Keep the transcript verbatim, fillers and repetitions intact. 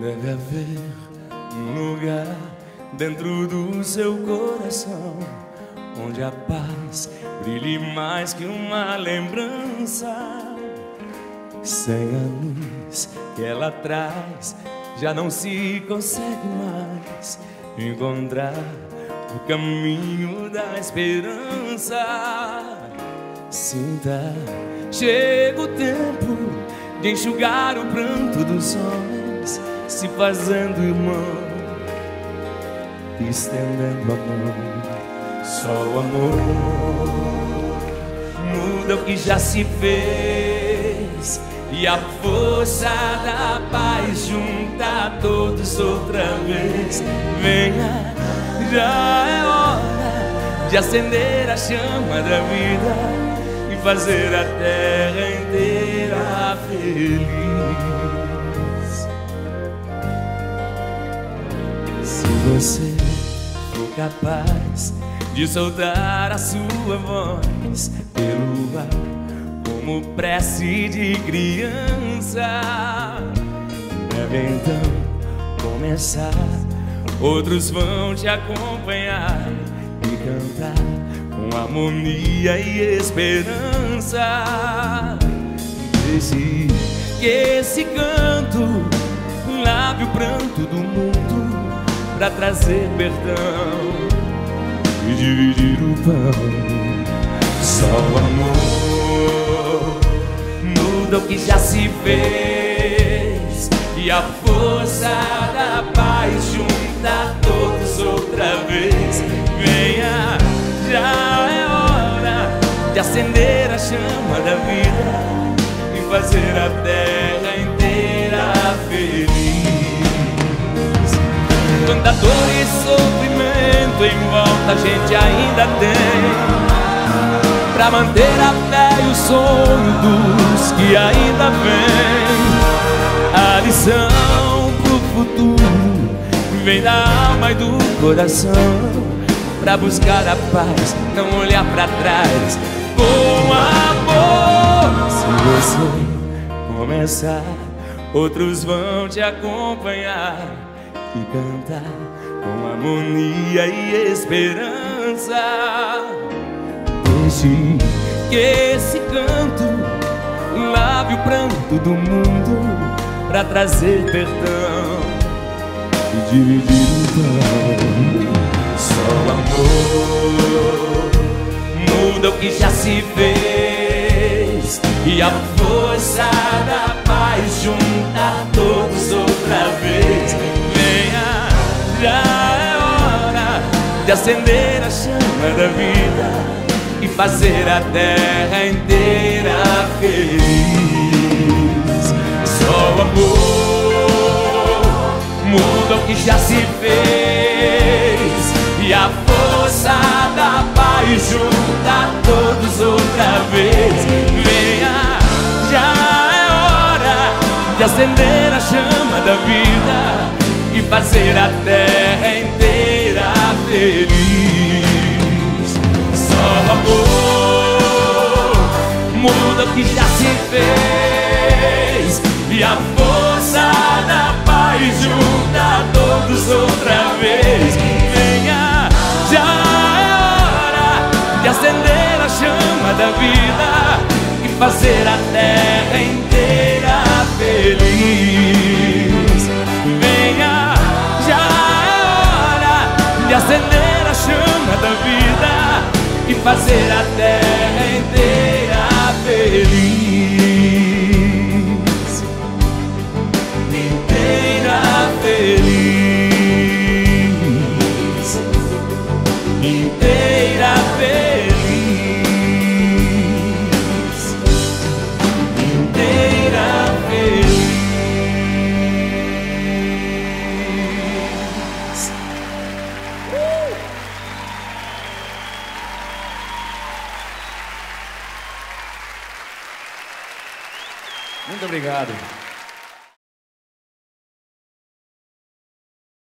Deve haver um lugar dentro do seu coração onde a paz brilhe mais que uma lembrança. Sem a luz que ela traz, já não se consegue mais encontrar o caminho da esperança. Sinta, chega o tempo de enxugar o pranto dos homens, se fazendo irmão, estendendo a mão. Só o amor muda o que já se fez, e a força da paz junta todos outra vez. Venha, já é hora de acender a chama da vida e fazer a terra inteira feliz. Se você for capaz de soltar a sua voz pelo ar como prece de criança, deve então começar. Outros vão te acompanhar e cantar com harmonia e esperança. Deixe que esse canto lave o pranto do mundo pra trazer perdão e dividir o pão. Só o amor muda o que já se fez, e a força da paz junta todos outra vez. Venha, já é hora de acender a chama da vida e fazer a terra inteira feliz. Tanta dor e sofrimento em volta a gente ainda tem, pra manter a fé e o sonho do que ainda vem. A lição pro futuro vem da alma e do coração, pra buscar a paz, não olhar pra trás, com amor. Se você começar, outros vão te acompanhar e cantar com harmonia e esperança. Deixe que esse canto lave o pranto do mundo pra trazer perdão e dividir o pão. Só o amor muda o que já se fez, e a força da paz junta todos outra vez. Venha, já é hora de acender a chama da vida e fazer a terra inteira feliz. Só o amor muda o que já se fez, e a força da paz junta todos outra vez. Venha, já é hora de acender a chama da vida e fazer a terra inteira feliz. Só o amor muda o que já se fez, e a força da paz junta todos outra vez. Venha, já é hora de acender a chama da vida e fazer a terra inteira feliz. Venha, já é hora de acender a chama da vida e fazer a terra inteira feliz, inteira feliz, inteira feliz, inteira feliz. Uh! Muito obrigado.